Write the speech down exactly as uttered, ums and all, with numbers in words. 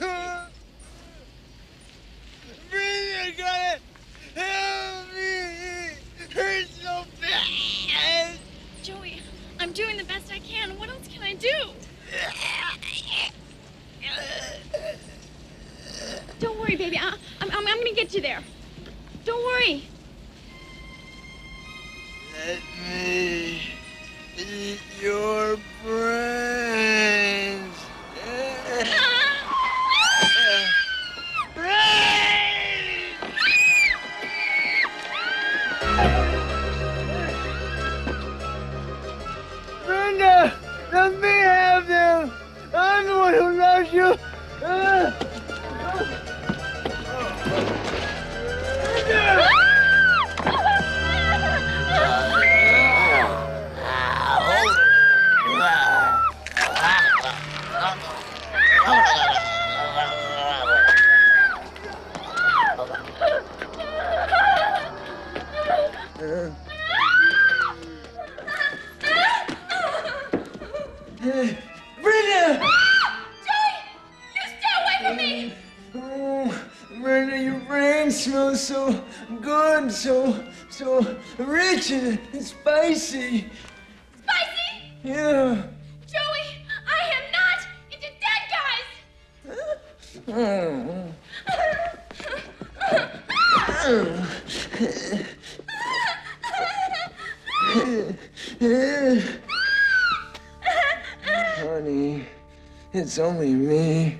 Breathe, got it! Help me! It hurts so bad! Joey, I'm doing the best I can. What else can I do? Don't worry, baby. I, I'm, I'm, I'm gonna get you there. Don't worry. Let me eat your brains. Brenda, let me have them. I'm the one who loves you. Brenda! Smells so good, so, so rich and spicy. Spicy? Yeah. Joey, I am not into dead guys. Mm. Honey, it's only me.